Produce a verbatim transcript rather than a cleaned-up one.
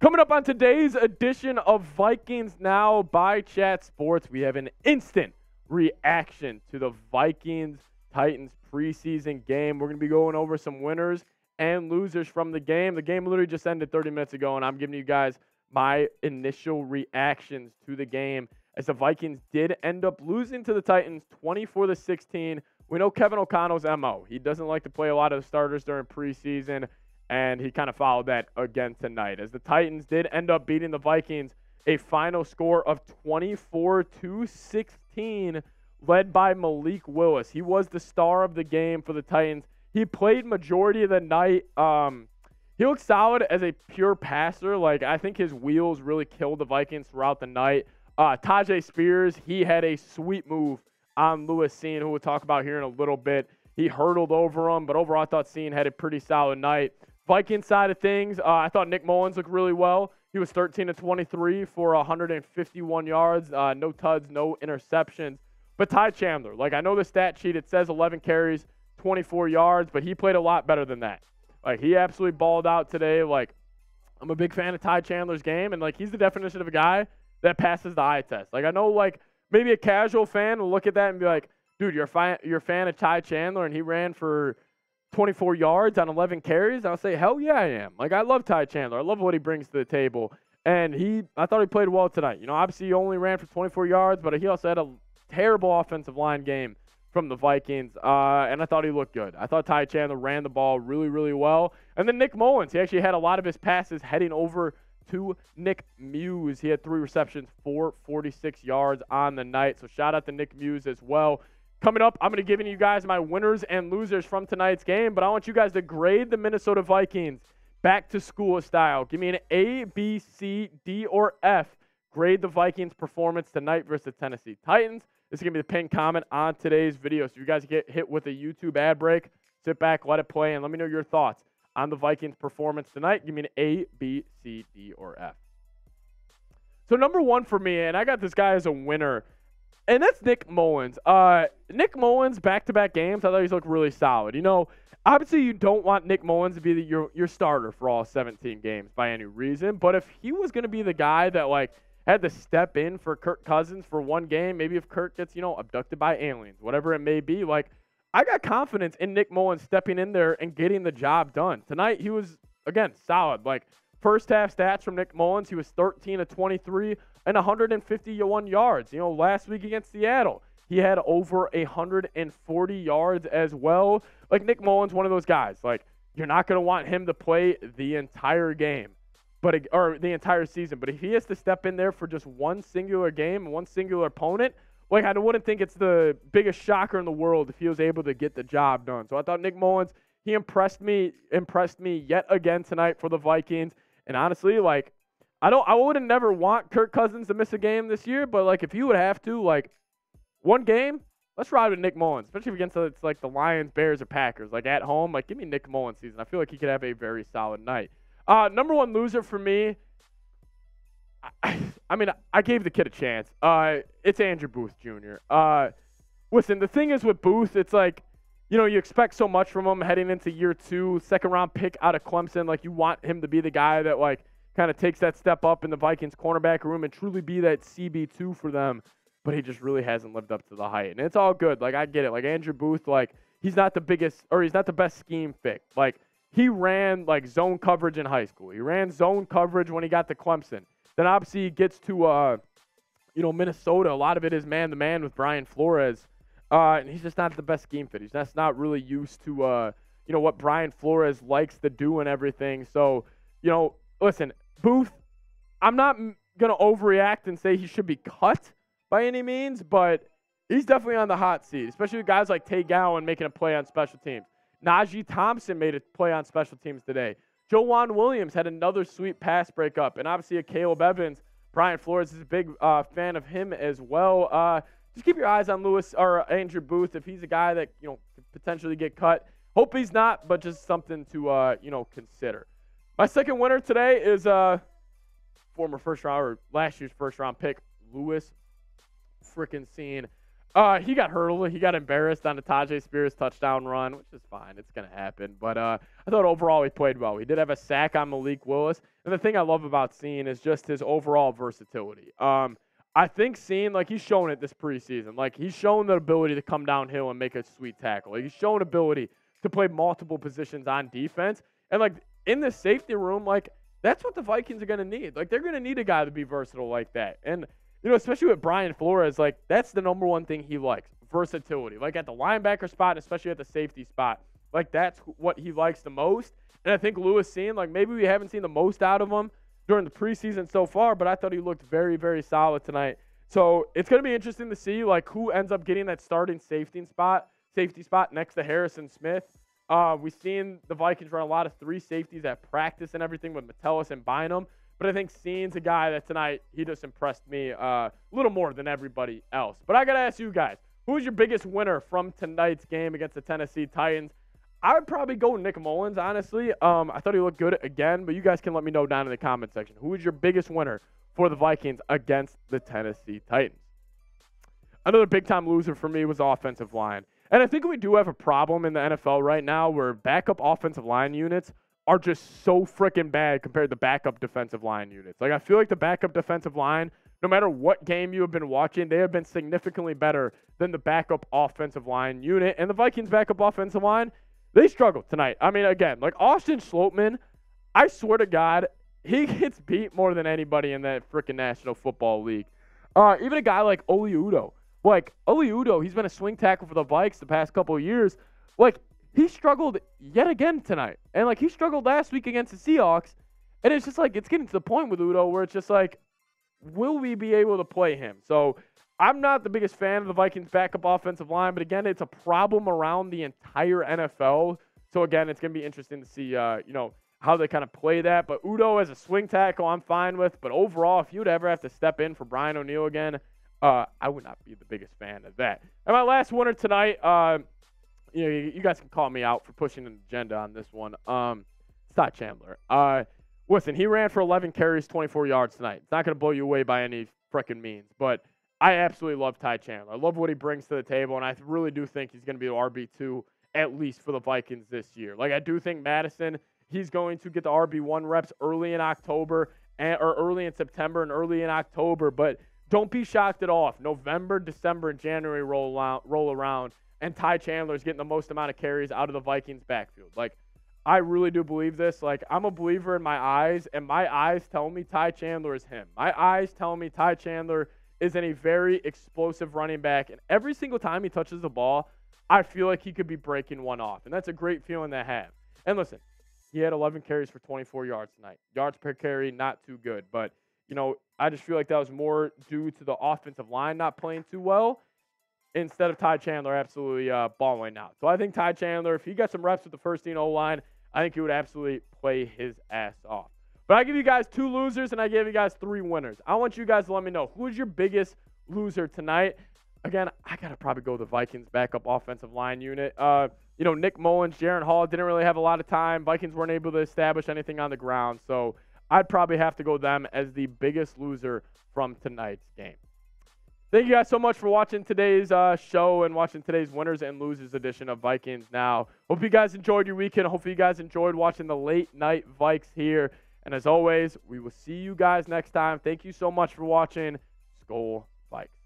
Coming up on today's edition of Vikings Now by Chat Sports, we have an instant reaction to the Vikings-Titans preseason game. We're going to be going over some winners and losers from the game. The game literally just ended thirty minutes ago, and I'm giving you guys my initial reactions to the game, as the Vikings did end up losing to the Titans twenty-four to sixteen. We know Kevin O'Connell's M O. He doesn't like to play a lot of the starters during preseason, and he kind of followed that again tonight, as the Titans did end up beating the Vikings a final score of twenty-four to sixteen, led by Malik Willis. He was the star of the game for the Titans. He played majority of the night. Um, he looked solid as a pure passer. Like, I think his wheels really killed the Vikings throughout the night. Uh, Tajay Spears, he had a sweet move on Lewis Cine, who we'll talk about here in a little bit. He hurdled over him, but overall I thought Cine had a pretty solid night. Viking side of things, uh, I thought Nick Mullens looked really well. He was thirteen of twenty-three for one hundred fifty-one yards, uh, no T D Ws, no interceptions. But Ty Chandler, like, I know the stat sheet, it says eleven carries, twenty-four yards, but he played a lot better than that. Like, he absolutely balled out today. Like, I'm a big fan of Ty Chandler's game, and, like, he's the definition of a guy that passes the eye test. Like, I know, like, maybe a casual fan will look at that and be like, dude, you're a fan, you're a fan of Ty Chandler, and he ran for twenty-four yards on eleven carries, I'll say, hell yeah, I am. Like, I love Ty Chandler. I love what he brings to the table. And he, I thought he played well tonight. You know, obviously he only ran for twenty-four yards, but he also had a terrible offensive line game from the Vikings. Uh, and I thought he looked good. I thought Ty Chandler ran the ball really, really well. And then Nick Mullens, he actually had a lot of his passes heading over to Nick Muse. He had three receptions for forty-six yards on the night. So shout out to Nick Muse as well. Coming up, I'm going to be giving you guys my winners and losers from tonight's game, but I want you guys to grade the Minnesota Vikings back to school style. Give me an A, B, C, D, or F. Grade the Vikings' performance tonight versus the Tennessee Titans. This is going to be the pinned comment on today's video. So you guys get hit with a YouTube ad break, sit back, let it play, and let me know your thoughts on the Vikings' performance tonight. Give me an A, B, C, D, or F. So number one for me, and I got this guy as a winner, and that's Nick Mullens. Uh, Nick Mullens, back-to-back games, I thought he looked really solid. You know, obviously you don't want Nick Mullens to be the, your, your starter for all seventeen games by any reason, but if he was going to be the guy that, like, had to step in for Kirk Cousins for one game, maybe if Kirk gets, you know, abducted by aliens, whatever it may be, like, I got confidence in Nick Mullens stepping in there and getting the job done. Tonight he was, again, solid. Like, first-half stats from Nick Mullens, he was thirteen of twenty-three, and one hundred fifty-one yards. You know, last week against Seattle, he had over one hundred forty yards as well. Like, Nick Mullens, one of those guys. Like, you're not going to want him to play the entire game, but or the entire season. But if he has to step in there for just one singular game, one singular opponent, like, I wouldn't think it's the biggest shocker in the world if he was able to get the job done. So I thought Nick Mullens, he impressed me, impressed me yet again tonight for the Vikings. And honestly, like, I don't. I would have never want Kirk Cousins to miss a game this year, but, like, if you would have to, like, one game, let's ride with Nick Mullens, especially against, it's like, the Lions, Bears, or Packers. Like, at home, like, give me Nick Mullens season. I feel like he could have a very solid night. Uh, number one loser for me, I, I mean, I gave the kid a chance. Uh, it's Andrew Booth Junior Uh, listen, the thing is with Booth, it's like, you know, you expect so much from him heading into year two, second-round pick out of Clemson. Like, you want him to be the guy that, like, kind of takes that step up in the Vikings cornerback room and truly be that C B two for them, but he just really hasn't lived up to the hype. And it's all good. Like, I get it. Like, Andrew Booth, like, he's not the biggest, or he's not the best scheme pick. Like, he ran, like, zone coverage in high school. He ran zone coverage when he got to Clemson. Then, obviously, he gets to, uh, you know, Minnesota. A lot of it is man-to-man with Brian Flores. Uh, and he's just not the best scheme fit. He's just not really used to, uh, you know, what Brian Flores likes to do and everything. So, you know, listen, Booth, I'm not going to overreact and say he should be cut by any means, but he's definitely on the hot seat, especially with guys like Tay Gowan making a play on special teams. Najee Thompson made a play on special teams today. Jojuan Williams had another sweet pass breakup, and obviously a Caleb Evans. Brian Flores is a big uh, fan of him as well. Uh, just keep your eyes on Lewis or Andrew Booth if he's a guy that, you know, could potentially get cut. Hope he's not, but just something to, uh, you know, consider. My second winner today is uh, former first round or last year's first round pick, Lewis freaking Cine. Uh, he got hurdled. He got embarrassed on the Tajay Spears touchdown run, which is fine. It's going to happen. But uh, I thought overall he played well. He did have a sack on Malik Willis. And the thing I love about Cine is just his overall versatility. Um, I think Cine, like, he's shown it this preseason. Like, he's shown the ability to come downhill and make a sweet tackle. Like, he's shown ability to play multiple positions on defense. And, like, in the safety room, like, that's what the Vikings are going to need. Like, they're going to need a guy to be versatile like that. And, you know, especially with Brian Flores, like, that's the number one thing he likes, versatility. Like, at the linebacker spot, especially at the safety spot, like, that's what he likes the most. And I think Lewis Cine, like, maybe we haven't seen the most out of him during the preseason so far, but I thought he looked very, very solid tonight. So it's going to be interesting to see, like, who ends up getting that starting safety spot, safety spot next to Harrison Smith. Uh, we've seen the Vikings run a lot of three safeties at practice and everything with Metellus and Bynum. But I think Cine's a guy that tonight, he just impressed me uh, a little more than everybody else. But I got to ask you guys, who was your biggest winner from tonight's game against the Tennessee Titans? I would probably go Nick Mullens, honestly. Um, I thought he looked good again, but you guys can let me know down in the comment section. Who was your biggest winner for the Vikings against the Tennessee Titans? Another big-time loser for me was offensive line. And I think we do have a problem in the N F L right now where backup offensive line units are just so freaking bad compared to backup defensive line units. Like, I feel like the backup defensive line, no matter what game you have been watching, they have been significantly better than the backup offensive line unit. And the Vikings' backup offensive line, they struggled tonight. I mean, again, like, Austin Slotman, I swear to God, he gets beat more than anybody in that freaking National Football League. Uh, even a guy like Olu Udo. Like, Olu Udo, he's been a swing tackle for the Vikes the past couple of years. Like, he struggled yet again tonight. And, like, he struggled last week against the Seahawks. And it's just, like, it's getting to the point with Udo where it's just, like, will we be able to play him? So, I'm not the biggest fan of the Vikings' backup offensive line. But, again, it's a problem around the entire N F L. So, again, it's going to be interesting to see, uh, you know, how they kind of play that. But Udo as a swing tackle, I'm fine with. But, overall, if you'd ever have to step in for Brian O'Neill again, uh, I would not be the biggest fan of that. And my last winner tonight, uh, you know, you guys can call me out for pushing an agenda on this one. Um, it's Ty Chandler. Uh, listen, he ran for eleven carries, twenty-four yards tonight. It's not going to blow you away by any freaking means, but I absolutely love Ty Chandler. I love what he brings to the table, and I really do think he's going to be the R B two at least for the Vikings this year. Like, I do think Madison, he's going to get the R B one reps early in October and, or early in September and early in October, but don't be shocked at all if November, December, and January roll out, roll around, and Ty Chandler is getting the most amount of carries out of the Vikings' backfield. Like, I really do believe this. Like, I'm a believer in my eyes, and my eyes tell me Ty Chandler is him. My eyes tell me Ty Chandler is in a very explosive running back, and every single time he touches the ball, I feel like he could be breaking one off, and that's a great feeling to have. And listen, he had eleven carries for twenty-four yards tonight. Yards per carry, not too good, but, you know, I just feel like that was more due to the offensive line not playing too well instead of Ty Chandler absolutely uh, balling out. So I think Ty Chandler, if he got some reps with the first team O-line, I think he would absolutely play his ass off. But I give you guys two losers, and I gave you guys three winners. I want you guys to let me know, who is your biggest loser tonight? Again, I got to probably go the Vikings backup offensive line unit. Uh, you know, Nick Mullens, Jaren Hall didn't really have a lot of time. Vikings weren't able to establish anything on the ground, so I'd probably have to go them as the biggest loser from tonight's game. Thank you guys so much for watching today's uh, show and watching today's winners and losers edition of Vikings Now. Hope you guys enjoyed your weekend. Hopefully you guys enjoyed watching the late night Vikes here. And as always, we will see you guys next time. Thank you so much for watching. Skol Vikes.